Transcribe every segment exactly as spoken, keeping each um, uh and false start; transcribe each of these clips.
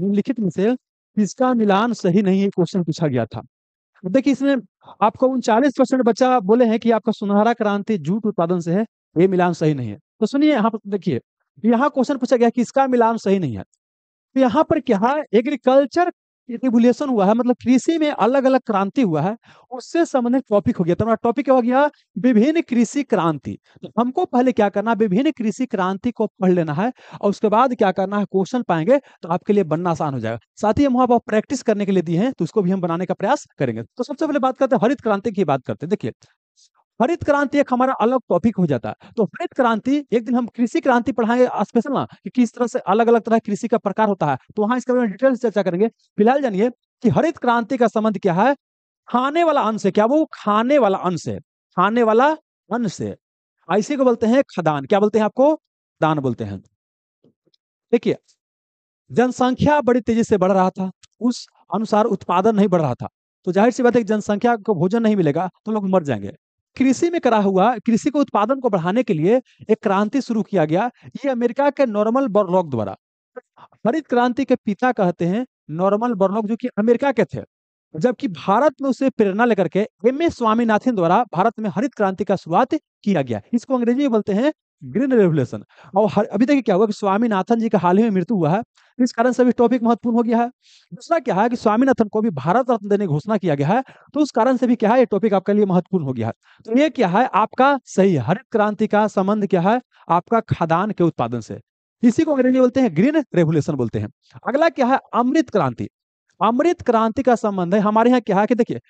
निम्नलिखित में से किसका मिलान सही नहीं है, क्वेश्चन पूछा गया था। देखिए इसमें आपको उनचालीस परसेंट बच्चा बोले हैं कि आपका सुनहरा क्रांति जूट उत्पादन से है, ये मिलान सही नहीं है। तो सुनिए यहाँ पर देखिए, यहाँ क्वेश्चन पूछा गया किसका मिलान सही नहीं है। तो यहाँ पर क्या है, एग्रीकल्चर रिवोल्यूशन हुआ है, मतलब कृषि में अलग अलग क्रांति हुआ है, उससे संबंधित टॉपिक हो गया। तो हमारा टॉपिक हो गया विभिन्न कृषि क्रांति। तो हमको पहले क्या करना है, विभिन्न कृषि क्रांति को पढ़ लेना है और उसके बाद क्या करना है, क्वेश्चन पाएंगे तो आपके लिए बनना आसान हो जाएगा। साथ ही हम वहाँ पर प्रैक्टिस करने के लिए दिए हैं, तो उसको भी हम बनाने का प्रयास करेंगे। तो सबसे पहले बात करते हैं हरित क्रांति की बात करते हैं। देखिए हरित क्रांति एक हमारा अलग टॉपिक हो जाता है। तो हरित क्रांति एक दिन हम कृषि क्रांति पढ़ाएंगे स्पेशल ना, कि किस तरह से अलग अलग तरह कृषि का प्रकार होता है, तो वहां इसके बारे में डिटेल से चर्चा करेंगे। फिलहाल जानिए कि हरित क्रांति का संबंध क्या है, खाने वाला अन्न से। क्या वो खाने वाला अन्न से, खाने वाला अन्न से, ऐसे को बोलते हैं खदान। क्या बोलते हैं आपको, दान बोलते हैं। देखिए जनसंख्या बड़ी तेजी से बढ़ रहा था, उस अनुसार उत्पादन नहीं बढ़ रहा था, तो जाहिर सी बात है जनसंख्या को भोजन नहीं मिलेगा तो लोग मर जाएंगे। कृषि में करा हुआ, कृषि के उत्पादन को बढ़ाने के लिए एक क्रांति शुरू किया गया, ये अमेरिका के नॉर्मन बॉरलॉग द्वारा। हरित क्रांति के पिता कहते हैं नॉर्मन बॉरलॉग, जो कि अमेरिका के थे, जबकि भारत में उसे प्रेरणा लेकर के एम ए स्वामीनाथन द्वारा भारत में हरित क्रांति का शुरुआत किया गया। इसको अंग्रेजी में बोलते हैं ग्रीन रेवोल्यूशन। और हर, अभी तक क्या हुआ कि स्वामीनाथन जी का हाल ही में मृत्यु हुआ है, इस कारण सभी टॉपिक महत्वपूर्ण हो गया है। दूसरा क्या है कि स्वामीनाथन को भी भारत रत्न देने की घोषणा किया गया है, तो उस कारण से भी क्या है, ये टॉपिक आपके लिए महत्वपूर्ण हो गया है। तो ये क्या है आपका सही है, हरित क्रांति का संबंध क्या है आपका खाद्यान्न के उत्पादन से, इसी को अंग्रेजी बोलते हैं ग्रीन रेवोल्यूशन बोलते हैं। अगला क्या है, अमृत क्रांति। अमृत क्रांति का संबंध है हमारे यहाँ क्या है कि देखिए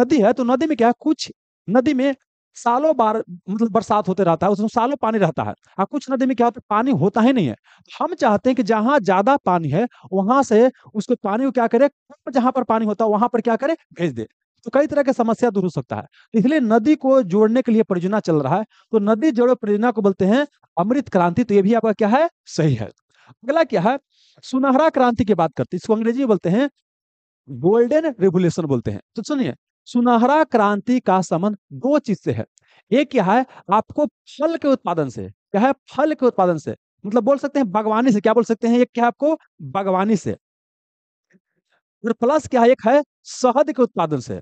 नदी है, तो नदी में क्या है, कुछ नदी में सालों बार मतलब बरसात होते रहता है, उसमें सालों पानी रहता है, और कुछ नदी में क्या होता है, पानी होता ही नहीं है। हम चाहते हैं कि जहां ज्यादा पानी है वहां से उसको पानी को क्या करे, जहां पर पानी होता है वहां पर क्या करे, भेज दे, तो कई तरह की समस्या दूर हो सकता है। इसलिए नदी को जोड़ने के लिए परियोजना चल रहा है, तो नदी जोड़ो परियोजना को बोलते हैं अमृत क्रांति। तो ये भी आपका क्या है, सही है। अगला क्या है, सुनहरा क्रांति की बात करते हैं, इसको अंग्रेजी में बोलते हैं गोल्डन रेवोल्यूशन बोलते हैं। तो सुनिए सुनहरा क्रांति का संबंध दो चीज से है। एक क्या है आपको फल के उत्पादन से, क्या है फल के उत्पादन से, मतलब बोल सकते हैं बागवानी से। क्या बोल सकते हैं, एक क्या है आपको बागवानी से, और प्लस क्या है एक है शहद के उत्पादन से।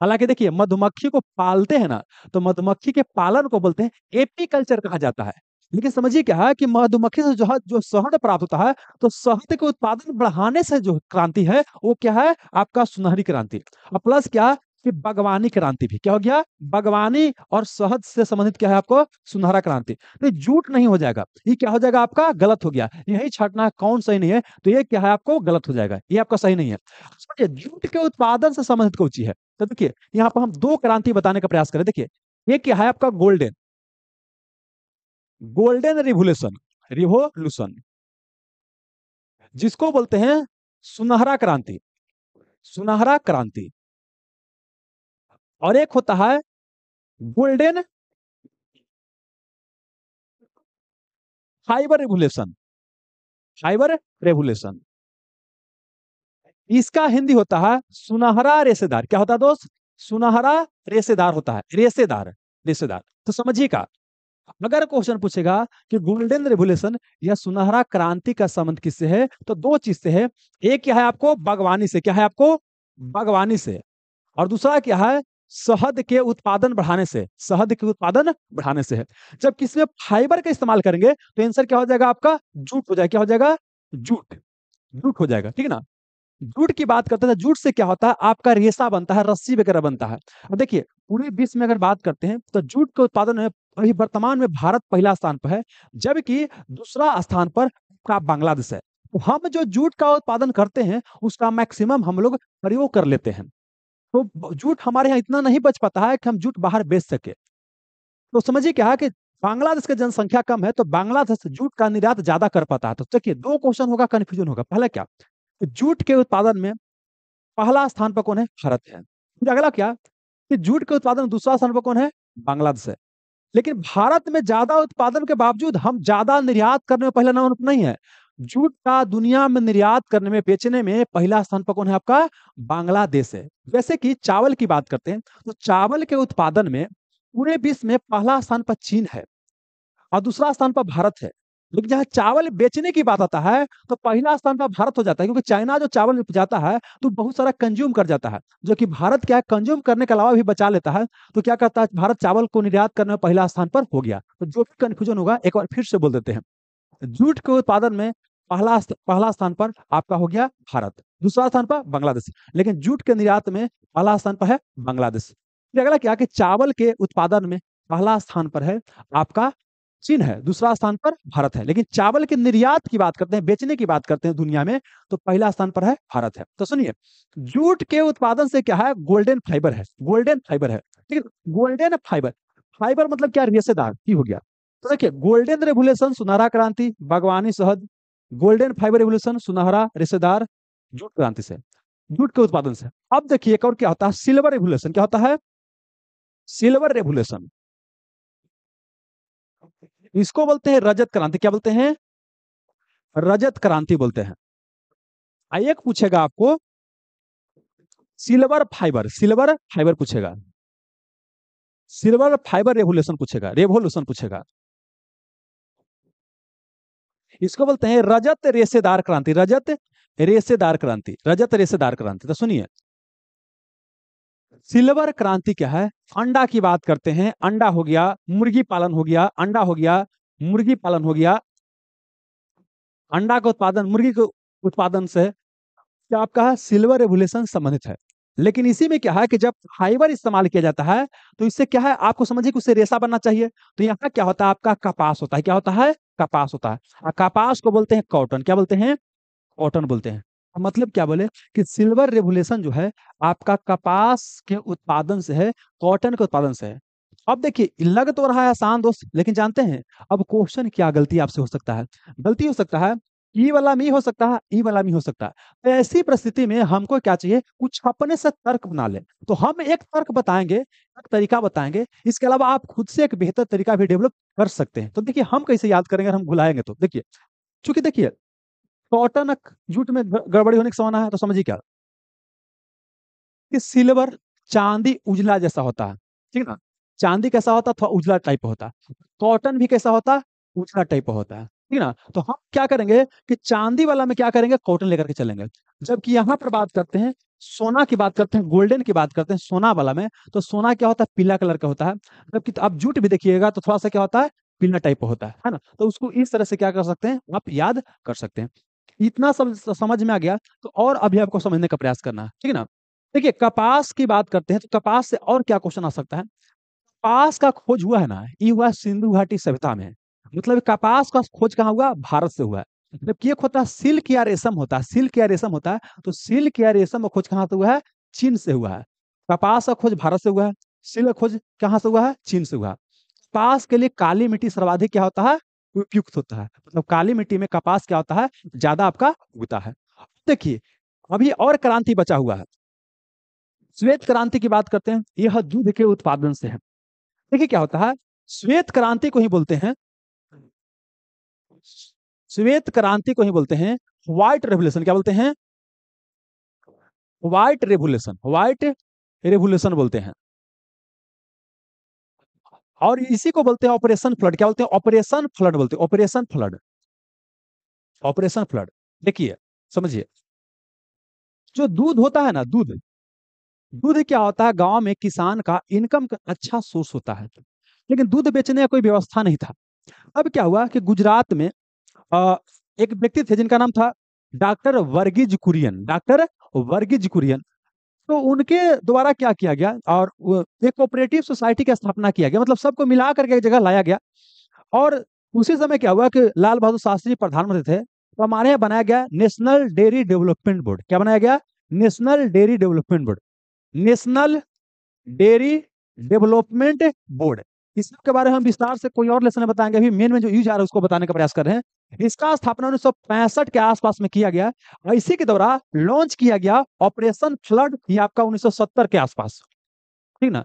हालांकि देखिए मधुमक्खी को पालते हैं ना, तो मधुमक्खी के पालन को बोलते हैं एपीकल्चर कहा जाता है। लेकिन समझिए क्या है कि मधुमक्खी से जो जो शहद प्राप्त होता है, तो शहद के उत्पादन बढ़ाने से जो क्रांति है वो क्या है आपका सुनहरी क्रांति। और प्लस क्या कि बागवानी क्रांति भी क्या हो गया, बागवानी और शहद से संबंधित क्या है आपको सुनहरा क्रांति। तो जूट नहीं हो जाएगा, ये क्या हो जाएगा आपका गलत हो गया, यही छाटना कौन सही नहीं है, तो ये क्या है आपको गलत हो जाएगा, ये आपका सही नहीं है। समझिए जूट के उत्पादन से संबंधित कौन सी है, तो देखिए यहाँ पर हम दो क्रांति बताने का प्रयास करें। देखिए ये क्या है आपका गोल्डन गोल्डन रिवोल्यूशन रिवोल्यूशन जिसको बोलते हैं सुनहरा क्रांति, सुनहरा क्रांति। और एक होता है golden fibre revolution, fibre revolution. इसका हिंदी होता है सुनहरा रेशेदार। क्या होता है दोस्त, सुनहरा रेशेदार होता है, रेशेदार रेशेदार। तो समझिएगा अगर क्वेश्चन पूछेगा कि गोल्डन रेवोल्यूशन या सुनहरा क्रांति का संबंध किससे है, तो दो चीज से है। एक क्या है आपको बागवानी से, क्या है आपको बागवानी से, और दूसरा क्या है शहद के उत्पादन बढ़ाने से, शहद के उत्पादन बढ़ाने से है। जब किसी फाइबर का इस्तेमाल करेंगे तो आंसर क्या हो जाएगा आपका जूट हो जाएगा। क्या हो जाएगा, जूट जूट हो जाएगा, ठीक है ना। जूट की बात करते हैं, जूट से क्या होता है आपका रेशा बनता है, रस्सी वगैरह बनता है। अब देखिए पूरे विश्व में अगर बात करते हैं तो जूट के उत्पादन में अभी वर्तमान में भारत पहला स्थान पर है, जबकि दूसरा स्थान पर का बांग्लादेश है। तो हम जो जूट का उत्पादन करते हैं उसका मैक्सिमम हम लोग प्रयोग कर लेते हैं, तो जूट हमारे यहाँ इतना नहीं बच पाता है कि हम जूट बाहर बेच सके। तो समझिए क्या है कि बांग्लादेश की जनसंख्या कम है, तो बांग्लादेश से जूट का निर्यात ज्यादा कर पाता है। तो देखिए दो क्वेश्चन होगा, कंफ्यूजन होगा। पहला क्या, जूट के उत्पादन में पहला स्थान पर कौन है, भारत है। अगला क्या कि जूट के उत्पादन में दूसरा स्थान पर कौन है, बांग्लादेश है। लेकिन भारत में ज्यादा उत्पादन के बावजूद हम ज्यादा निर्यात करने में पहला नंबर पर नहीं है, जूट का दुनिया में निर्यात करने में बेचने में पहला स्थान पर कौन है आपका बांग्लादेश है। जैसे कि चावल की बात करते हैं, तो चावल के उत्पादन में पूरे विश्व में पहला स्थान पर चीन है और दूसरा स्थान पर भारत है। लेकिन जहां चावल बेचने की बात आता है तो पहला स्थान पर भारत हो जाता है, क्योंकि चाइना जो चावल जाता है तो बहुत सारा कंज्यूम कर जाता है, जो कि भारत क्या है कंज्यूम करने के अलावा भी बचा लेता है। तो क्या करता है भारत चावल को निर्यात करने में पहला स्थान पर हो गया। तो जो भी कंफ्यूजन होगा एक बार फिर से बोल देते हैं, जूट के उत्पादन में पहला पहला स्थान पर आपका हो गया भारत, दूसरा स्थान पर बांग्लादेश, लेकिन जूट के निर्यात में पहला स्थान पर है बांग्लादेश। अगला क्या कि चावल के उत्पादन में पहला स्थान पर है आपका चीन है, दूसरा स्थान पर भारत है, लेकिन चावल के निर्यात की बात करते हैं, बेचने की बात करते हैं दुनिया में, तो पहला स्थान पर है भारत है। तो सुनिए जूट के उत्पादन से क्या है गोल्डन फाइबर है, गोल्डन फाइबर है, ठीक है। गोल्डन फाइबर, फाइबर मतलब क्या रेशेदार ही हो गया। तो देखिए गोल्डन रेवोल्यूशन सुनहरा क्रांति, बागवानी शहद, गोल्डन फाइबर रेवोल्यूशन सुनहरा रेशेदार जूट क्रांति से, जूट के उत्पादन से। अब देखिए एक और क्या होता है सिल्वर रेवोल्यूशन, क्या होता है सिल्वर रेवोल्यूशन, इसको बोलते हैं रजत क्रांति, क्या बोलते हैं रजत क्रांति बोलते हैं। आइए पूछेगा आपको सिल्वर फाइबर, सिल्वर फाइबर पूछेगा, सिल्वर फाइबर रेवोल्यूशन पूछेगा, रेवोल्यूशन पूछेगा, इसको बोलते हैं रजत रेशेदार क्रांति, रजत रेशेदार क्रांति, रजत रेशेदार क्रांति। तो सुनिए सिल्वर क्रांति क्या है, अंडा की बात करते हैं, अंडा हो गया, मुर्गी पालन हो गया, अंडा हो गया, मुर्गी पालन हो गया, अंडा का उत्पादन, मुर्गी के उत्पादन से क्या आपका है सिल्वर रेवोल्यूशन संबंधित है। लेकिन इसी में क्या है कि जब फाइबर इस्तेमाल किया जाता है तो इससे क्या है आपको समझिए कि उससे रेशा बनना चाहिए। तो यहाँ क्या होता है आपका कपास होता है, क्या होता है कपास होता है, कपास को बोलते हैं कॉटन, क्या बोलते हैं कॉटन बोलते हैं। मतलब क्या बोले कि सिल्वर रेवोल्यूशन जो है आपका कपास के उत्पादन से है, कॉटन के उत्पादन से है। अब देखिए लग तो रहा है आसान दोस्त, लेकिन जानते हैं अब क्वेश्चन क्या गलती आपसे हो सकता है, गलती हो सकता है ई वाला मी हो सकता है, ई वाला मी हो सकता है। तो ऐसी परिस्थिति में हमको क्या चाहिए कुछ अपने से तर्क बना ले। तो हम एक तर्क बताएंगे, एक तरीका बताएंगे, इसके अलावा आप खुद से एक बेहतर तरीका भी डेवलप कर सकते हैं। तो देखिए हम कैसे याद करेंगे हम भुलाएंगे। तो देखिए चूंकि देखिए कॉटन जूट में गड़बड़ी होने की संभावना है, तो समझिए क्या कि सिल्वर चांदी उजला जैसा होता है, ठीक ना, चांदी कैसा होता थोड़ा उजला टाइप होता, कॉटन भी कैसा होता उजला टाइप होता है, ठीक ना। तो हम क्या करेंगे कि चांदी वाला में क्या करेंगे कॉटन लेकर के चलेंगे। जबकि यहाँ पर बात करते हैं सोना की बात करते हैं, गोल्डन की बात करते हैं सोना वाला में, तो सोना क्या होता है पीला कलर का होता है, जबकि आप जूट भी देखिएगा तो थोड़ा सा क्या होता है पीला टाइप होता है ना। तो उसको इस तरह से क्या कर सकते हैं आप याद कर सकते हैं। इतना सब समझ में आ गया तो और अभी आपको समझने का प्रयास करना है, ठीक है ना। देखिए कपास की बात करते हैं तो कपास से और क्या क्वेश्चन आ सकता है, कपास का खोज हुआ है ना ये हुआ सिंधु घाटी सभ्यता में, मतलब कपास का खोज कहाँ हुआ भारत से हुआ है। जबकि एक होता है सिल्क या रेशम होता है, सिल्क या रेशम होता है, तो सिल्क या रेशम का खोज कहाँ से हुआ है चीन से हुआ है। कपास का खोज भारत से हुआ है, सिल्क का खोज कहाँ से हुआ है चीन से हुआ है। कपास के लिए काली मिट्टी सर्वाधिक क्या होता है उपयुक्त होता है, मतलब काली मिट्टी में कपास क्या होता है ज्यादा आपका उगता है। देखिए अभी और क्रांति बचा हुआ है, श्वेत क्रांति की बात करते हैं, यह दूध के उत्पादन से है। देखिए क्या होता है श्वेत क्रांति को ही बोलते हैं, श्वेत क्रांति को ही बोलते हैं व्हाइट रेवोल्यूशन, क्या बोलते हैं व्हाइट रेवोल्यूशन, व्हाइट रेवोल्यूशन बोलते हैं। और इसी को बोलते हैं ऑपरेशन फ्लड, क्या बोलते हैं ऑपरेशन फ्लड बोलते हैं, ऑपरेशन फ्लड, ऑपरेशन फ्लड। देखिए समझिए जो दूध होता है ना दूध, दूध क्या होता है गांव में किसान का इनकम का अच्छा सोर्स होता है, लेकिन दूध बेचने का कोई व्यवस्था नहीं था। अब क्या हुआ कि गुजरात में आ, एक व्यक्ति थे जिनका नाम था डॉक्टर वर्गीज कुरियन, डॉक्टर वर्गीज कुरियन। तो उनके द्वारा क्या किया गया और एक कोऑपरेटिव सोसाइटी की स्थापना किया गया, मतलब सबको मिला करके एक जगह लाया गया। और उसी समय क्या हुआ कि लाल बहादुर शास्त्री प्रधानमंत्री थे, तो हमारे यहाँ बनाया गया नेशनल डेयरी डेवलपमेंट बोर्ड, क्या बनाया गया national dairy development board, national dairy development board. इसके बारे में हम विस्तार से कोई और लेसन में बताएंगे, अभी मेन में जो यूज आ रहा है उसको बताने का प्रयास कर रहे हैं। इसका स्थापना उन्नीस सौ पैंसठ के आसपास में किया गया। इसी के दौरान लॉन्च किया गया ऑपरेशन फ्लड, ये आपका उन्नीस सौ सत्तर के आसपास, ठीक ना।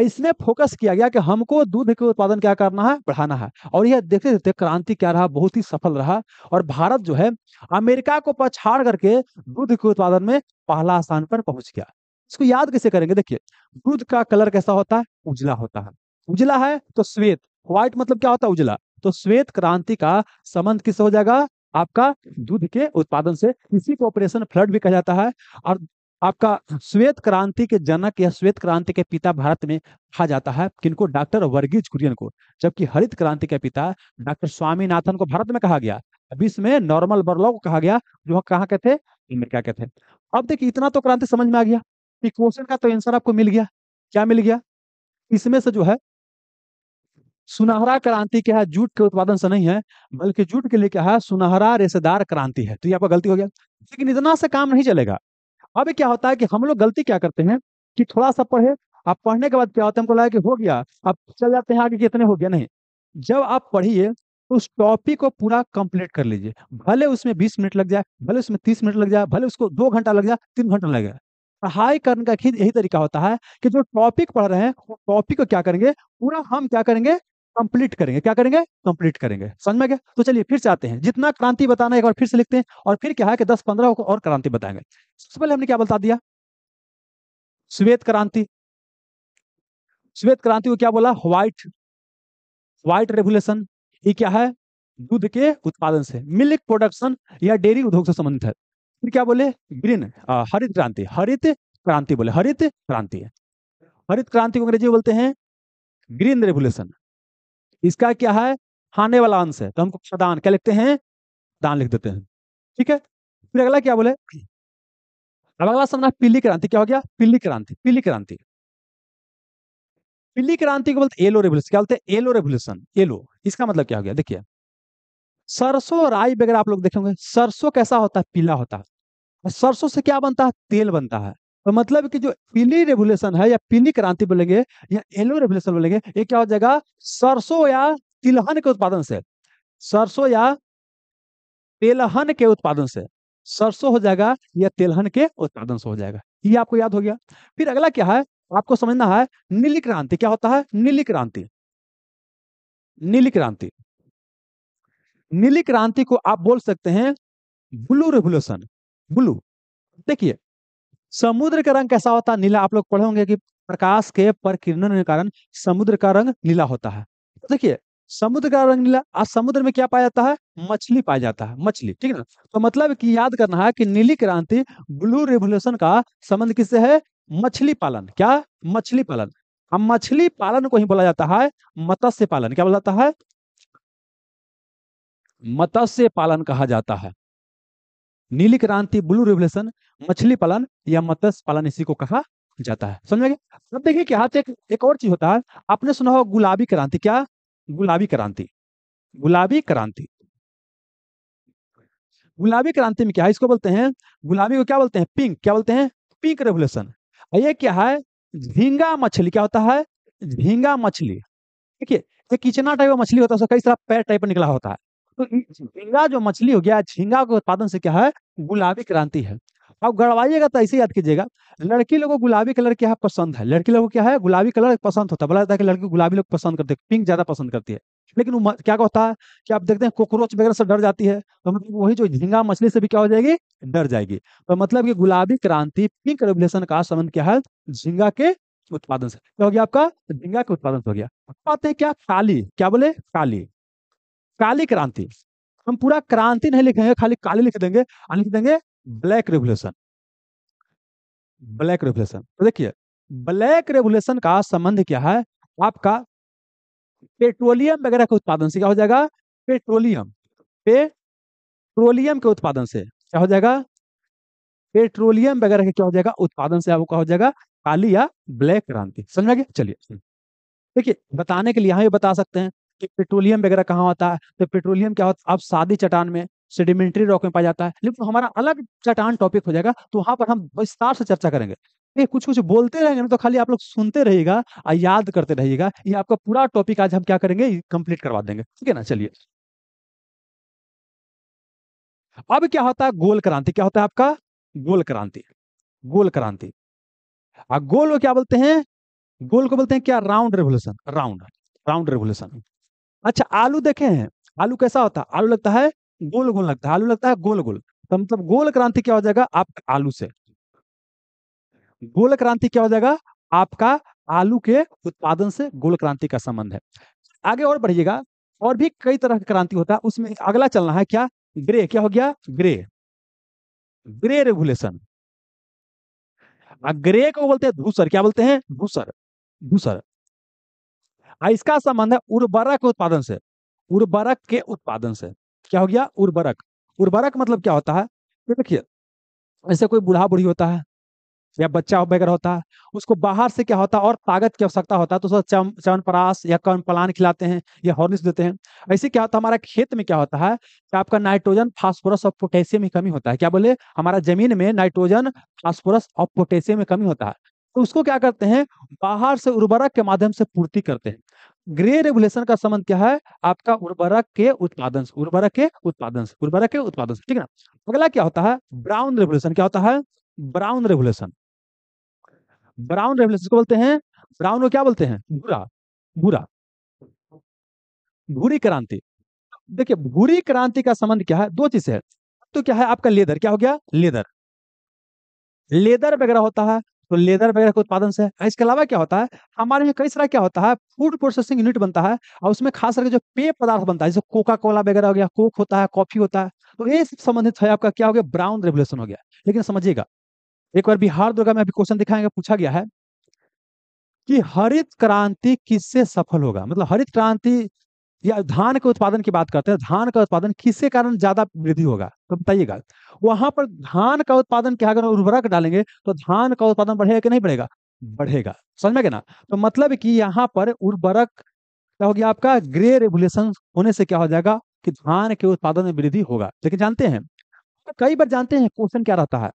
इसमें फोकस किया गया कि हमको दूध के उत्पादन क्या करना है बढ़ाना है। और यह देखते देखते क्रांति क्या रहा बहुत ही सफल रहा, और भारत जो है अमेरिका को पछाड़ करके दूध के उत्पादन में पहला स्थान पर पहुंच गया। इसको याद कैसे करेंगे, देखिए दूध का कलर कैसा होता है उजला होता है, उजला है तो श्वेत, व्हाइट मतलब क्या होता है उजला, तो श्वेत क्रांति का संबंध किससे हो जाएगा? आपका दूध के उत्पादन से। इसी को ऑपरेशन फ्लड भी कहा जाता है। और आपका श्वेत क्रांति के जनक या श्वेत क्रांति के पिता भारत में कहा जाता है किनको? डॉक्टर वर्गीज कुरियन को। जबकि हरित क्रांति के पिता डॉक्टर स्वामीनाथन को भारत में कहा गया। अब इसमें नॉर्मन बर्लॉग को कहा गया जो कहाँ के थे, अमेरिका के थे। अब देखिए इतना तो क्रांति समझ में आ गया, क्वेश्चन का तो आंसर आपको मिल गया। क्या मिल गया? इसमें से जो है सुनहरा क्रांति क्या है? जूट के उत्पादन से नहीं है, बल्कि जूट के लिए क्या है? सुनहरा रेशेदार क्रांति है। तो ये आपका गलती हो गया। लेकिन इतना से काम नहीं चलेगा। अब क्या होता है कि हम लोग गलती क्या करते हैं कि थोड़ा सा पढ़े, आप पढ़ने के बाद क्या होता है हमको लगा कि हो गया, अब चल जाते हैं आगे कितने हो गया। नहीं, जब आप पढ़िए उस टॉपिक को पूरा कंप्लीट कर लीजिए। भले उसमें बीस मिनट लग जाए, भले उसमें तीस मिनट लग जाए, भले उसको दो घंटा लग जाए, तीन घंटा लग जाए। पढ़ाई करने का यही तरीका होता है कि जो टॉपिक पढ़ रहे हैं वो टॉपिक को क्या करेंगे पूरा हम क्या करेंगे कंप्लीट करेंगे। क्या करेंगे? कंप्लीट करेंगे। समझ में गया? तो चलिए फिर से आते हैं। जितना क्रांति बताना है एक बार फिर से लिखते हैं और फिर क्या है कि दस पंद्रह को और क्रांति बताएंगे। सबसे पहले हमने क्या बता दिया? श्वेत क्रांति। श्वेत क्रांति को क्या बोला? White white revolution. ये क्या है? दूध के उत्पादन से, मिल्क प्रोडक्शन या डेयरी उद्योग से संबंधित है। फिर क्या बोले? ग्रीन आ, हरित क्रांति। हरित क्रांति बोले, हरित क्रांति है। हरित क्रांति को अंग्रेजी में बोलते हैं ग्रीन रेवोल्यूशन। इसका क्या है? खाने वाला अंश है, तो हमको खादान क्या लिखते हैं? दान लिख देते हैं। ठीक है। फिर अगला क्या बोले? अब अगला समझना पीली क्रांति। क्या हो गया? पीली क्रांति। पीली क्रांति पीली क्रांति को बोलते येलो रेवोल्यूशन। क्या बोलते हैं? Yellow revolution. येलो, इसका मतलब क्या हो गया? देखिए सरसों, राई वगैरह आप लोग देखेंगे। सरसों कैसा होता है? पीला होता है। सरसों से क्या बनता है? तेल बनता है। तो मतलब कि जो पीली रेवोल्यूशन है या पीली क्रांति बोलेंगे या येलो रेवोल्यूशन बोलेंगे, ये क्या हो जाएगा? सरसों या तिलहन के उत्पादन से, सरसों या तेलहन के उत्पादन से, सरसों हो जाएगा या तेलहन के उत्पादन से हो जाएगा। ये आपको याद हो गया। फिर अगला क्या है आपको समझना है? नीली क्रांति। क्या होता है? नीली क्रांति। नीली क्रांति नीली क्रांति को आप बोल सकते हैं ब्लू रेवोल्यूशन। ब्लू, देखिए समुद्र का रंग कैसा होता है? नीला। आप लोग पढ़े होंगे कि प्रकाश के प्रकिरणन के कारण समुद्र का रंग नीला होता है। देखिए समुद्र का रंग नीला। आज समुद्र में क्या पाया जाता है? मछली पाया जाता है, मछली। ठीक है ना? तो मतलब कि याद करना है कि नीली क्रांति ब्लू रेवोल्यूशन का संबंध किससे है? मछली पालन। क्या? मछली पालन। अब मछली पालन को ही बोला जाता है मत्स्य पालन। क्या बोला जाता है? मत्स्य पालन कहा जाता है। नीली क्रांति, ब्लू रेवोल्यूशन, मछली पालन या मत्स्य पालन, इसी को कहा जाता है। समझ गए? अब देखिए क्या एक, एक और चीज होता है आपने सुना हो गुलाबी क्रांति। क्या? गुलाबी क्रांति। गुलाबी क्रांति गुलाबी क्रांति में क्या है? इसको बोलते हैं गुलाबी को क्या बोलते हैं? पिंक। क्या बोलते हैं? Pink revolution. ये क्या है? झींगा मछली। क्या होता है? झींगा मछली। देखिए एक किचना टाइप का मछली होता है, उसका कई सारा पैर टाइप निकला होता है। तो झींगा जो मछली हो गया, झींगा के उत्पादन से क्या है? गुलाबी क्रांति है। आप गड़वाइएगा तो ऐसे याद कीजिएगा। लड़की लोगों को गुलाबी कलर क्या पसंद है? लड़की लोगों को क्या है? गुलाबी कलर पसंद होता है। बोला जाता है कि लड़की गुलाबी लोग पसंद करते हैं, पिंक ज्यादा पसंद करती है। लेकिन वो क्या होता है कि आप देखते हैं कॉकरोच वगैरह से डर जाती है, तो मतलब वही जो झींगा मछली से भी क्या हो जाएगी? डर जाएगी। तो मतलब कि गुलाबी क्रांति पिंक रेवोल्यूशन का संबंध क्या है? झींगा के उत्पादन से। क्या हो गया आपका? झींगा के उत्पादन से हो गया। बात है क्या? काली। क्या बोले? काली। काली क्रांति। हम पूरा क्रांति नहीं लिखेंगे, खाली काली लिख देंगे और लिख देंगे ब्लैक रेवोल्यूशन। Black revolution. तो देखिए ब्लैक रेवोल्यूशन का संबंध क्या है? आपका पेट्रोलियम वगैरह के उत्पादन से। क्या हो जाएगा? पेट्रोलियम पेट्रोलियम के उत्पादन से क्या हो जाएगा? पेट्रोलियम वगैरह के क्या हो जाएगा? उत्पादन से आपको क्या हो जाएगा? काली या ब्लैक क्रांति। समझ गए? चलिए देखिए बताने के लिए यहाँ ये बता सकते हैं कि पेट्रोलियम वगैरह कहाँ होता है। तो पेट्रोलियम क्या होता है? अब सादी चट्टान में, सेडिमेंट्री रॉक में पाया जाता है। लेकिन हमारा अलग चट्टान टॉपिक हो जाएगा, तो वहां पर हम विस्तार से चर्चा करेंगे। ये कुछ कुछ बोलते रहेंगे ना, तो खाली आप लोग सुनते रहिएगा और याद करते रहिएगा। ये आपका पूरा टॉपिक आज हम क्या करेंगे? कंप्लीट करवा देंगे। ठीक है ना? चलिए अब क्या होता है? गोल क्रांति। क्या होता है आपका? गोल क्रांति। गोल क्रांति और गोल को क्या बोलते हैं? गोल को बोलते हैं क्या? Round revolution. Round round revolution. अच्छा आलू देखे हैं? आलू कैसा होता है? आलू लगता है गोल गोल लगता है आलू लगता है गोल गोल। तो मतलब गोल क्रांति क्या हो जाएगा? आपका आलू से। गोल क्रांति क्या हो जाएगा? आपका आलू के उत्पादन से गोल क्रांति का संबंध है। आगे और बढ़िएगा। और भी कई तरह की क्रांति होता है, उसमें अगला चलना है क्या, ग्रे। क्या हो गया, ग्रे, ग्रे रेगुलेशन। ग्रे को बोलते हैं धूसर, क्या बोलते हैं, धूसर, धूसर। इसका संबंध है उर्वरक उत्पादन से, उर्वरक के उत्पादन से। क्या हो गया, उर्वरक। उर्वरक मतलब क्या होता है, देखिए ऐसे कोई बूढ़ा बूढ़ी होता है या बच्चा वगैरह होता है, उसको बाहर से क्या होता है और ताकत की आवश्यकता होता है, तो उसको चम चवनप्राश या कॉर्नप्लान खिलाते हैं या हॉर्लिक्स देते हैं। ऐसे क्या होता है हमारा खेत में क्या होता है कि आपका नाइट्रोजन, फास्फोरस और पोटेशियम की कमी होता है। क्या बोले, हमारा जमीन में नाइट्रोजन, फास्फोरस और पोटेशियम की कमी होता है, तो उसको क्या करते हैं, बाहर से उर्वरक के माध्यम से पूर्ति करते हैं। ग्रे रेगुलेशन का संबंध क्या है आपका, उर्वरक के उत्पादन से, उर्वरक के उत्पादन से, उर्वरक के उत्पादन से, ठीक है ना। अगला क्या होता है, ब्राउन रेगुलेशन। क्या होता है, ब्राउन रेगुलेशन। ब्राउन रेगुलेशन को बोलते हैं, ब्राउन को क्या बोलते हैं, भूरा, भूरा, भूरी क्रांति। देखिए भूरी क्रांति का संबंध क्या है, दो चीजें है। तो क्या है आपका लेदर, क्या हो गया, लेदर, लेदर वगैरह होता है, तो लेदर वगैरह का उत्पादन से। इसके अलावा क्या होता है हमारे में कई सारा क्या होता है फूड प्रोसेसिंग यूनिट बनता है, और उसमें खास करके जो पेय पदार्थ बनता है जैसे कोका कोला वगैरह हो गया, कोक होता है, कॉफी होता है, तो ये सब संबंधित है आपका क्या हो गया, ब्राउन रेगुलेशन हो गया। लेकिन समझिएगा एक बार बिहार दरोगा में अभी क्वेश्चन दिखाएंगे, पूछा गया है कि हरित क्रांति किससे सफल होगा, मतलब हरित क्रांति या धान के उत्पादन की बात करते हैं, धान का उत्पादन किसके कारण ज्यादा वृद्धि होगा, तो बताइएगा। वहां पर धान का उत्पादन क्या, अगर उर्वरक डालेंगे तो धान का उत्पादन बढ़ेगा कि नहीं बढ़ेगा, बढ़ेगा, समझ में गया ना। तो मतलब कि यहाँ पर उर्वरक क्या हो गया आपका, ग्रे रेगुलेशन होने से क्या हो जाएगा कि धान के उत्पादन में वृद्धि होगा। लेकिन जानते हैं कई बार जानते हैं क्वेश्चन क्या रहता है,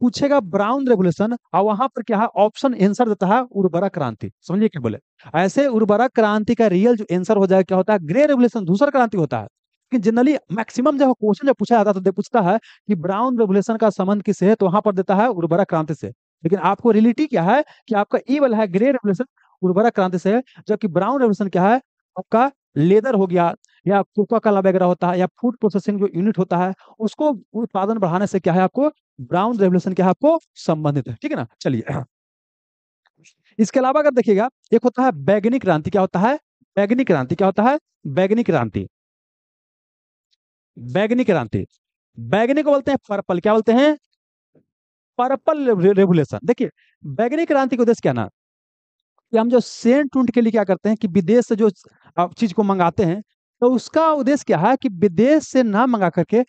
पूछेगा ब्राउन रेगुलेशन और वहां पर क्या है ऑप्शन आंसर देता है उर्वरक क्रांति, समझिए क्या बोले। ऐसे उर्वरक क्रांति का रियल जो आंसर हो जाएगा क्या होता है, ग्रे रेगुलेशन, दूसरा क्रांति होता है। लेकिन जनरली मैक्सिमम जब क्वेश्चन जब पूछा जाता है तो पूछता है कि ब्राउन रेगुलेशन का संबंध किससे है, तो वहां पर देता है उर्वरक क्रांति से। लेकिन आपको रियलिटी क्या है कि आपका ई वाला है ग्रे रेगुलेशन उर्वरक क्रांति से है, जबकि ब्राउन रेगुलेशन क्या है आपका लेदर हो गया या कोका कोला वगैरह होता है या फूड प्रोसेसिंग जो यूनिट होता है, उसको उत्पादन बढ़ाने से क्या है आपको ब्राउन रेवल्यूशन क्या है आपको संबंधित है, ठीक है ना। चलिए इसके अलावा अगर देखिएगा एक होता है बैगनी क्रांति। क्या होता है बैगनी क्रांति, क्या होता है बैगनी क्रांति, बैगनी क्रांति, बैगनी को बोलते हैं पर्पल, क्या बोलते हैं पर्पल रेवल्यूशन। देखिए बैगनी क्रांति का उद्देश्य क्या ना कि हम जो सेंट टूंट के लिए क्या करते हैं कि विदेश से जो चीज को मंगाते हैं, तो उसका उद्देश्य क्या है कि विदेश से ना मंगा करके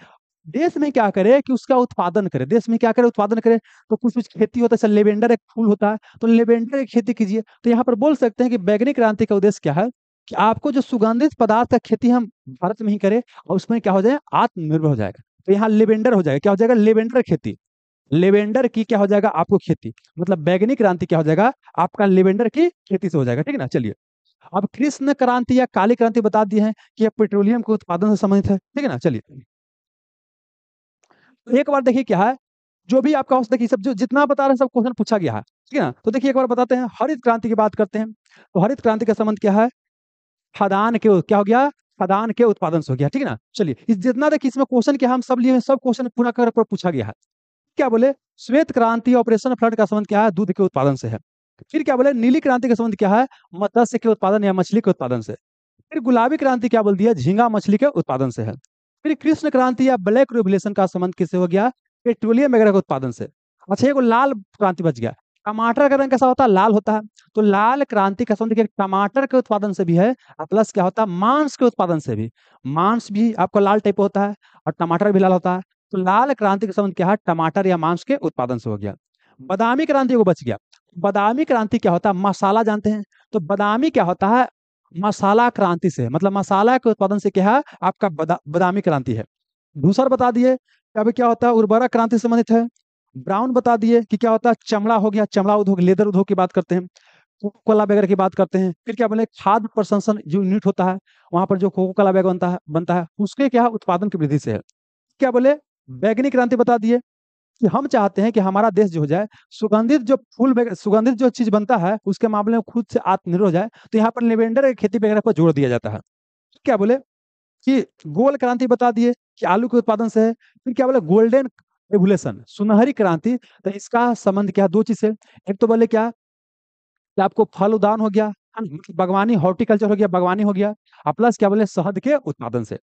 देश में क्या करे कि उसका उत्पादन करे, देश में क्या करे उत्पादन करे। तो कुछ कुछ खेती होता है, जैसे लेवेंडर एक फूल होता है, तो लेवेंडर की खेती कीजिए। तो यहाँ पर बोल सकते हैं कि बैगनी क्रांति का उद्देश्य क्या है कि आपको जो सुगंधित पदार्थ का खेती हम भारत में ही करें और उसमें क्या हो जाए आत्मनिर्भर हो जाएगा। तो यहाँ लेवेंडर हो जाएगा, क्या हो जाएगा लेवेंडर खेती, लेवेंडर की क्या हो जाएगा आपको खेती, मतलब बैगनी क्रांति क्या हो जाएगा आपका लेवेंडर की खेती से हो जाएगा, ठीक है ना। चलिए अब कृष्ण क्रांति या काली क्रांति बता दी है कि यह पेट्रोलियम के उत्पादन से संबंधित है, ठीक है ना। चलिए एक बार देखिए क्या है जो भी आपका हो सकता है सब जो जितना बता रहे हैं सब क्वेश्चन पूछा गया है, ठीक है ना। तो देखिए एक बार बताते हैं हरित क्रांति की बात करते हैं, तो हरित क्रांति का संबंध क्या है खाद्यान्न के, क्या हो गया खाद्यान्न के उत्पादन से हो गया, ठीक है ना। चलिए इस जितना देखिए इसमें क्वेश्चन क्या हम सब लिए सब क्वेश्चन पूरा कर पूछा गया है। क्या बोले श्वेत क्रांति ऑपरेशन फ्लड का संबंध क्या है दूध के उत्पादन से है। फिर क्या बोले नीली क्रांति का संबंध क्या है मत्स्य के उत्पादन या मछली के उत्पादन से। फिर गुलाबी क्रांति क्या बोल दिया झींगा मछली के उत्पादन से है। फिर कृष्ण क्रांति या ब्लैक रेवल्यूशन का संबंध किससे हो गया पेट्रोलियम वगैरह के उत्पादन से। अच्छा ये लाल क्रांति बच गया, टमाटर का रंग कैसा होता है लाल होता है, तो लाल क्रांति का संबंध टमाटर के उत्पादन से भी है, प्लस क्या होता है मांस के उत्पादन से भी, मांस भी आपका लाल टाइप होता है और टमाटर भी लाल होता है, तो लाल क्रांति का संबंध क्या है टमाटर या मांस के उत्पादन से हो गया। बादामी क्रांति को बच गया, बादामी क्रांति क्या होता है मसाला जानते हैं, तो बादामी क्या होता है मसाला क्रांति से, मतलब मसाला के उत्पादन से क्या है आपका बदा, बदामी क्रांति है। दूसरा बता दिए अभी क्या होता है उर्वरक क्रांति से संबंधित है। ब्राउन बता दिए कि क्या होता है चमड़ा हो गया, चमड़ा उद्योग लेदर उद्योग की बात करते हैं, कोका कोला वगैरह की बात करते हैं। फिर क्या बोले खाद्य प्रसंस्करण जो यूनिट होता है वहां पर जो कोका कोला वगैरह बनता है बनता है उसके क्या उत्पादन की वृद्धि से है। क्या बोले बैगनी क्रांति बता दिए कि हम चाहते हैं कि हमारा देश जो हो जाए सुगंधित जो फूल सुगंधित जो चीज बनता है उसके मामले में खुद से आत्मनिर्भर हो जाए, तो यहाँ पर लेवेंडर की खेती वगैरह पर जोर दिया जाता है। क्या बोले कि गोल क्रांति बता दिए कि आलू के उत्पादन से है। फिर क्या बोले गोल्डन रेवल्यूशन सुनहरी क्रांति, तो इसका संबंध क्या दो चीज से, एक तो बोले क्या आपको फल उद्यान हो गया मतलब बागवानी हॉर्टिकल्चर हो गया, बागवानी हो गया, और प्लस क्या बोले शहद के उत्पादन से।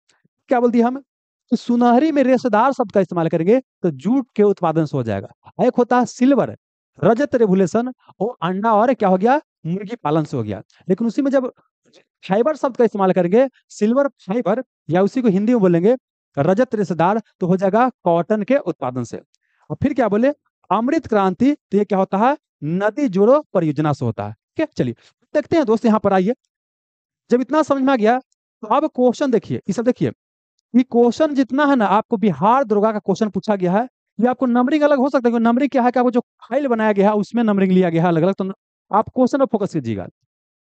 क्या बोलती है हम तो सुनहरी में रेशेदार शब्द का इस्तेमाल करेंगे तो जूट के उत्पादन से हो जाएगा। एक होता है सिल्वर, रजत रेगुलेशन, और अंडा और क्या हो गया मुर्गी पालन से हो गया। लेकिन उसी में जब फाइबर शब्द का इस्तेमाल करेंगे सिल्वर फाइबर या उसी को हिंदी में बोलेंगे रजत रेशेदार तो हो जाएगा कॉटन के उत्पादन से। और फिर क्या बोले अमृत क्रांति तो ये क्या होता है नदी जोड़ो परियोजना से होता है। ठीक है चलिए देखते हैं दोस्त यहाँ पर आइए। जब इतना समझ में आ गया तो अब क्वेश्चन देखिए, ये सब देखिए, ये क्वेश्चन जितना है ना आपको बिहार दरोगा का क्वेश्चन पूछा गया है, ये आपको नंबरिंग अलग हो सकता है। नंबरिंग क्या है कि आपको जो फाइल बनाया गया है उसमें नंबरिंग लिया गया है अलग अलग, तो आप क्वेश्चन पर फोकस कीजिएगा।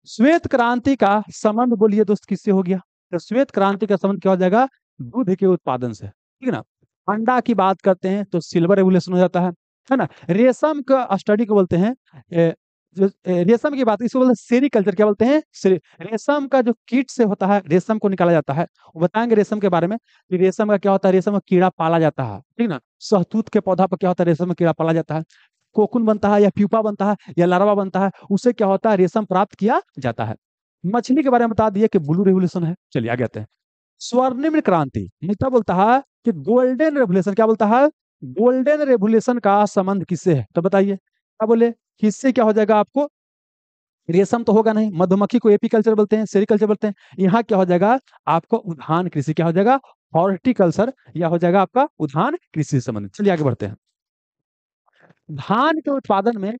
श्वेत क्रांति का संबंध बोलिए दोस्त किससे हो गया, तो श्वेत क्रांति का संबंध क्या हो जाएगा दूध के उत्पादन से। ठीक है ना, अंडा की बात करते हैं तो सिल्वर रेवोल्यूशन हो जाता है है ना। रेशम का स्टडी को बोलते हैं ए, जो ए, रेशम की बात इसको बोलते हैं सेरीकल्चर। क्या बोलते हैं रेशम का जो कीट से होता है रेशम को निकाला जाता है, वो बताएंगे रेशम के बारे में। रेशम का क्या होता है रेशम का कीड़ा पाला जाता है। ठीक ना, सहतूत के पौधा पर क्या होता है रेशम का कीड़ा पाला जाता है, कोकुन बनता है या प्यूपा बनता है या लार्वा बनता है, उससे क्या होता है रेशम प्राप्त किया जाता है। मछली के बारे में बता दिए कि ब्लू रेवोल्यूशन है। चलिए आगे आते हैं। स्वर्णिम क्रांति मिता बोलता है कि गोल्डन रेवोल्यूशन। क्या बोलता है गोल्डन रेवोल्यूशन का संबंध किससे है, तो बताइए क्या बोले किससे क्या हो जाएगा आपको रेशम तो होगा नहीं, मधुमक्खी को एपीकल्चर बोलते हैं, सेरीकल्चर बोलते हैं। यहाँ क्या हो जाएगा आपको उद्यान कृषि, क्या हो जाएगा हॉर्टिकल्चर, यह हो जाएगा आपका उद्यान कृषि से संबंधित। चलिए आगे बढ़ते हैं। धान के उत्पादन में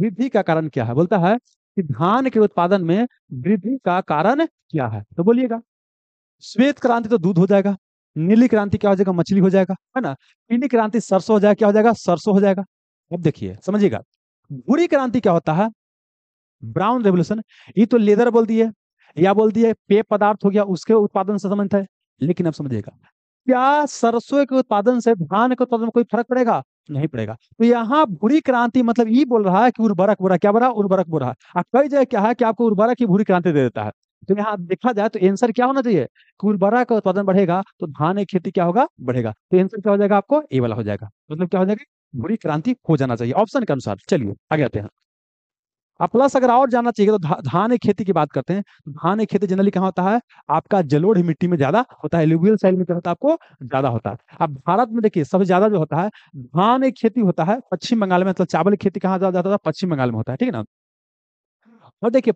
वृद्धि का कारण क्या है, बोलता है कि धान के उत्पादन में वृद्धि का कारण क्या है, तो बोलिएगा श्वेत क्रांति तो दूध हो जाएगा, नीली क्रांति क्या हो जाएगा मछली हो जाएगा है ना, पीली क्रांति सरसों हो जाएगा, क्या हो जाएगा सरसों हो जाएगा। अब देखिए समझिएगा भूरी क्रांति क्या होता है ब्राउन रेवोल्यूशन, ये तो लेदर बोल दिए या बोल दिए पेय पदार्थ हो गया उसके उत्पादन से संबंधित है। लेकिन अब समझिएगा क्या सरसों के उत्पादन से धान के उत्पादन में कोई फर्क पड़ेगा, नहीं पड़ेगा। तो यहाँ भूरी क्रांति मतलब ये बोल रहा है कि उर्वरक बोरा क्या बोरा उर्वरक बोरा, कई जगह क्या है कि आपको उर्वरक ही भूरी क्रांति दे देता है। तो यहाँ देखा जाए तो आंसर क्या होना चाहिए कि उर्वरक का उत्पादन बढ़ेगा तो धान की खेती क्या होगा बढ़ेगा। तो आंसर क्या हो जाएगा आपको ए वाला हो जाएगा, मतलब क्या हो जाएगा भूरी क्रांति हो जाना चाहिए ऑप्शन के अनुसार। चलिए आगे आते हैं। आप प्लस अगर और जानना चाहिए तो धा, धान की खेती की बात करते हैं। धान की खेती जनरली कहाँ होता है आपका जलोढ़ मिट्टी में ज्यादा होता है, एलुवियल साइड में क्या होता है आपको ज्यादा होता है। अब भारत में देखिए सबसे ज्यादा जो होता है धान की खेती होता है पश्चिम बंगाल में, मतलब चावल की खेती कहाँ ज्यादा होता है पश्चिम बंगाल में होता है। ठीक है ना, और देखिए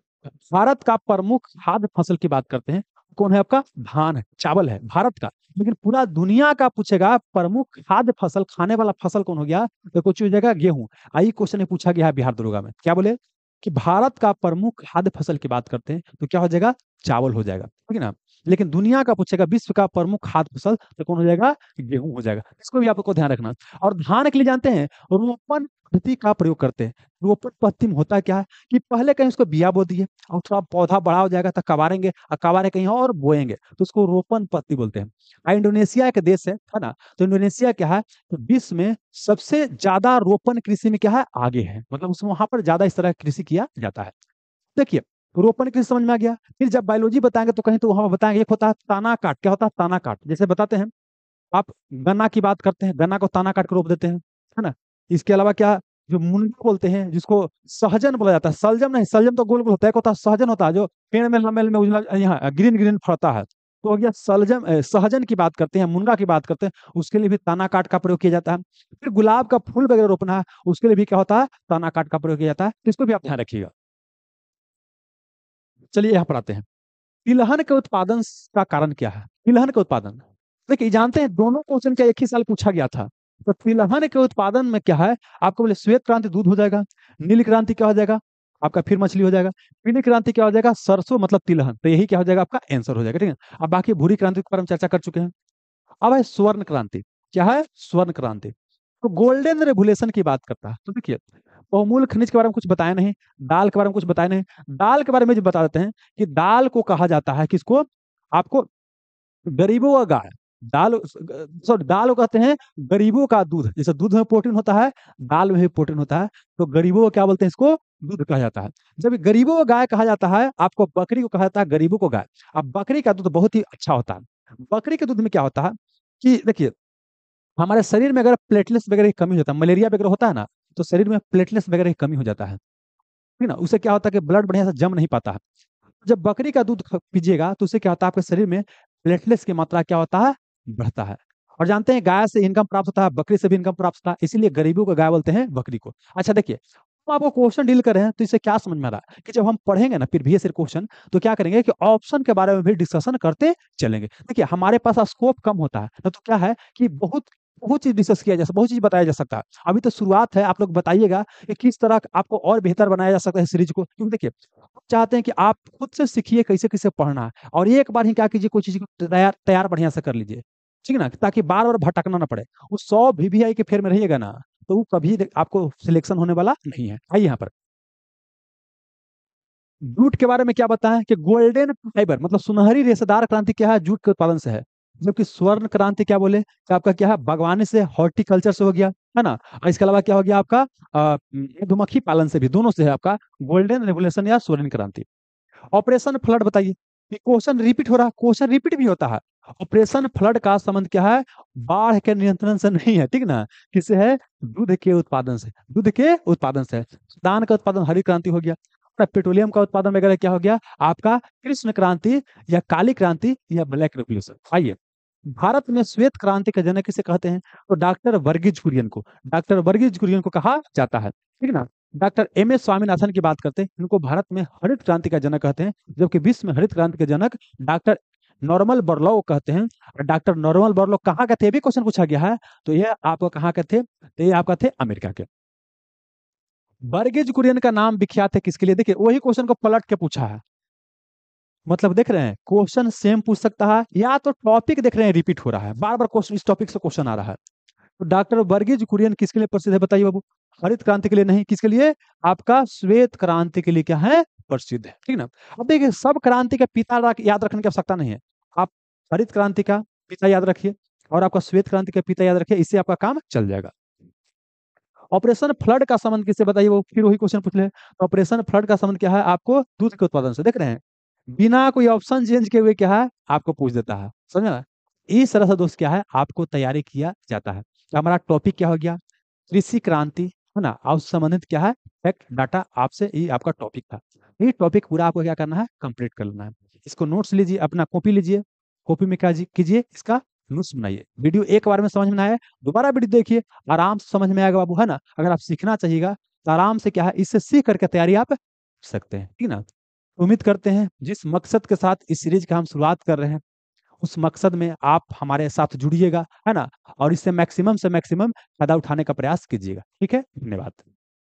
भारत का प्रमुख खाद्य फसल की बात करते हैं कौन है आपका धान, चावल है भारत का। लेकिन पूरा दुनिया का पूछेगा प्रमुख खाद्य फसल खाने वाला फसल कौन हो गया, तो कुछ हो जाएगा गेहूं। आई क्वेश्चन पूछा गया है बिहार दरोगा में, क्या बोले कि भारत का प्रमुख खाद्य फसल की बात करते हैं तो क्या हो जाएगा चावल हो जाएगा। ठीक है ना, लेकिन दुनिया का पूछेगा विश्व का प्रमुख खाद्य फसल तो कौन हो जाएगा गेहूं हो जाएगा, इसको भी आपको ध्यान रखना। और धान के लिए जानते हैं रोपण पद्धति का प्रयोग करते हैं। रोपण पद्धति में होता क्या है कि पहले कहीं उसको बिया बो दिए और थोड़ा पौधा बड़ा हो जाएगा तो कबारेंगे और कबारे कहीं और बोएंगे तो उसको रोपण पद्धति बोलते हैं। इंडोनेशिया के देश है है ना, तो इंडोनेशिया क्या है तो विश्व में सबसे ज्यादा रोपण कृषि में क्या है आगे है, मतलब उसमें वहां पर ज्यादा इस तरह कृषि किया जाता है। देखिए रोपण कृषि समझ में आ गया। फिर जब बायोलॉजी बताएंगे तो कहीं तो वहां बताएंगे एक होता है ताना काट, क्या होता है ताना काट, जैसे बताते हैं आप गन्ना की बात करते हैं गन्ना को ताना काट कर रोप देते हैं है ना। इसके अलावा क्या जो मुनगा बोलते हैं जिसको सहजन बोला जाता है, सलजम नहीं, सलजम तो गोल गोल होता है, एक होता है सहजन होता है जो पेड़ में लंबे लंबे उजला यहाँ ग्रीन ग्रीन फड़ता है, तो हो गया सलजम। सहजन की बात करते हैं, मुनगा की बात करते हैं, उसके लिए भी ताना काट का प्रयोग किया जाता है। फिर गुलाब का फूल वगैरह रोपना है उसके लिए भी क्या होता है ताना काट का प्रयोग किया जाता है, इसको भी आप ध्यान रखिएगा। चलिए यहाँ पर आते हैं। तिलहन के उत्पादन का कारण क्या है, तिलहन के उत्पादन देखिए जानते हैं दोनों क्वेश्चन क्या एक ही साल पूछा गया था। तो तिलहन के उत्पादन में क्या है आपको बोले श्वेत क्रांति दूध हो जाएगा, नील क्रांति क्या हो जाएगा आपका फिर मछली हो जाएगा, पीली क्रांति क्या हो जाएगा सरसों मतलब तिलहन, तो यही क्या हो जाएगा आपका आंसर हो जाएगा। ठीक है, अब बाकी भूरी क्रांति के बारे में चर्चा कर चुके हैं। अब है स्वर्ण क्रांति, क्या है स्वर्ण क्रांति, तो गोल्डन रेवोल्यूशन की बात करता है। तो देखिए बहुमूल्य खनिज के बारे में कुछ बताया नहीं, दाल के बारे में कुछ बताया नहीं। दाल के बारे में जो बता देते हैं कि दाल को कहा जाता है किसको आपको गरीबों का गाय, दाल सॉरी दाल को कहते हैं गरीबों का दूध, जैसे दूध में प्रोटीन होता है दाल में भी प्रोटीन होता है, तो गरीबों को क्या बोलते हैं इसको दूध कहा जाता है। जब गरीबों का गाय कहा जाता है आपको बकरी को कहा जाता है गरीबों को गाय। अब बकरी का दूध बहुत ही अच्छा होता है। बकरी के दूध में क्या होता है कि देखिए हमारे शरीर में अगर प्लेटलेट्स वगैरह की कमी होता है, मलेरिया वगैरह होता है ना, तो शरीर में प्लेटलेट्स वगैरह की कमी हो जाता है, ठीक ना, उससे क्या होता है कि ब्लड बढ़िया से जम नहीं पाता है। जब बकरी का दूध पीजिएगा तो उससे क्या होता है, आपके शरीर में प्लेटलेट्स की मात्रा क्या होता है, बढ़ता है। और जानते हैं गाय से इनकम प्राप्त होता है, बकरी से भी इनकम प्राप्त होता है, इसीलिए गरीबों को गाय बोलते हैं, बकरी को। अच्छा देखिए, हम आपको क्वेश्चन डील कर रहे हैं तो इससे क्या समझ में आ रहा है कि जब हम पढ़ेंगे ना फिर भी ऐसे क्वेश्चन, तो क्या करेंगे कि ऑप्शन के बारे में भी डिस्कशन करते चलेंगे। देखिए हमारे पास स्कोप कम होता है ना, तो क्या है कि बहुत बहुत चीज डिस्कस किया जा सकता है, बहुत चीज बताया जा सकता है। अभी तो शुरुआत है, आप लोग बताइएगा कि किस तरह आपको और बेहतर बनाया जा सकता है सीरीज को। क्योंकि देखिए चाहते हैं कि आप खुद से सीखिए कैसे कैसे पढ़ना है, और एक बार ही क्या कीजिए, कोई चीज को तैयार तैयार बढ़िया से कर लीजिए, ठीक ना, ताकि बार बार भटकना ना पड़े। वो सौ वी वी आई के फेर में रहिएगा ना तो वो कभी आपको सिलेक्शन होने वाला नहीं है। आइए यहाँ पर जूट के बारे में क्या बताएं कि गोल्डन फाइबर मतलब सुनहरी रेशेदार क्रांति क्या है, जूट के उत्पादन से है। जबकि स्वर्ण क्रांति क्या बोले कि आपका क्या है, बागवानी से, हॉर्टिकल्चर से हो गया, है ना। इसके अलावा क्या हो गया आपका मधुमक्खी पालन से भी, दोनों से है आपका गोल्डन रेवोल्यूशन या स्वर्ण क्रांति। ऑपरेशन फ्लड बताइए, क्वेश्चन रिपीट हो रहा है, क्वेश्चन रिपीट भी होता है। ऑपरेशन फ्लड का संबंध क्या है, बाढ़ के नियंत्रण से नहीं है, ठीक ना, किससे है, दूध के उत्पादन से, दूध के उत्पादन से। दान का उत्पादन हरी क्रांति हो गया, पेट्रोलियम का उत्पादन वगैरह क्या हो गया आपका कृष्ण क्रांति या काली क्रांति या ब्लैक रेवोल्यूशन। आइए भारत में श्वेत क्रांति का जनक किसे कहते हैं, तो डॉक्टर वर्गीज कुरियन को, डॉक्टर वर्गीज कुरियन को कहा जाता है, ठीक ना। डॉक्टर एम एस स्वामीनाथन की बात करते हैं, इनको भारत में हरित क्रांति का जनक कहते हैं, जबकि विश्व में हरित क्रांति का जनक डॉक्टर नॉर्मल बर्लॉग कहते हैं। डॉक्टर नॉर्मल बर्लॉग कहाँ के थे, भी क्वेश्चन पूछा गया है, तो यह आपको कहाँ के थे, तो ये आपका थे अमेरिका के। वर्गीज कुरियन का नाम विख्यात है किसके लिए, देखिए वही क्वेश्चन को पलट के पूछा है, मतलब देख रहे हैं क्वेश्चन सेम पूछ सकता है, या तो टॉपिक देख रहे हैं रिपीट हो रहा है, बार बार क्वेश्चन इस टॉपिक से क्वेश्चन आ रहा है। तो डॉक्टर वर्गीज कुरियन किसके लिए प्रसिद्ध है बताइए बाबू, हरित क्रांति के लिए नहीं, किसके लिए, आपका श्वेत क्रांति के लिए क्या है प्रसिद्ध है, ठीक ना। अब देखिए सब क्रांति का पिता याद रखने की आवश्यकता नहीं है, आप हरित क्रांति का पिता याद रखिए और आपका श्वेत क्रांति का पिता याद रखिए, इससे आपका काम चल जाएगा। ऑपरेशन फ्लड का संबंध किससे बताइए, वो फिर वही क्वेश्चन पूछ ले। ऑपरेशन फ्लड का संबंध क्या है, आपको दूध के उत्पादन से, देख रहे हैं बिना कोई ऑप्शन चेंज किए हुए क्या है आपको पूछ देता है, समझा। इस तरह से दोस्त क्या है आपको तैयारी किया जाता है। हमारा टॉपिक क्या हो गया, कृषि क्रांति, है ना, और संबंधित क्या है फैक्ट डाटा, आपसे ये आपका टॉपिक था। ये टॉपिक पूरा आपको क्या करना है, कंप्लीट कर लेना है। इसको नोट्स लीजिए, अपना कॉपी लीजिए, कॉपी में क्या कीजिए, इसका नोट्स बनाइए। वीडियो एक बार में समझ में ना आए दोबारा वीडियो देखिए, आराम से समझ में आएगा बाबू, है ना। अगर आप सीखना चाहिएगा तो आराम से क्या है इससे सीख करके तैयारी आप कर सकते हैं, ठीक ना। उम्मीद करते हैं जिस मकसद के साथ इस सीरीज का हम शुरुआत कर रहे हैं उस मकसद में आप हमारे साथ जुड़िएगा, है ना, और इससे मैक्सिमम से मैक्सिमम फायदा उठाने का प्रयास कीजिएगा, ठीक है। धन्यवाद।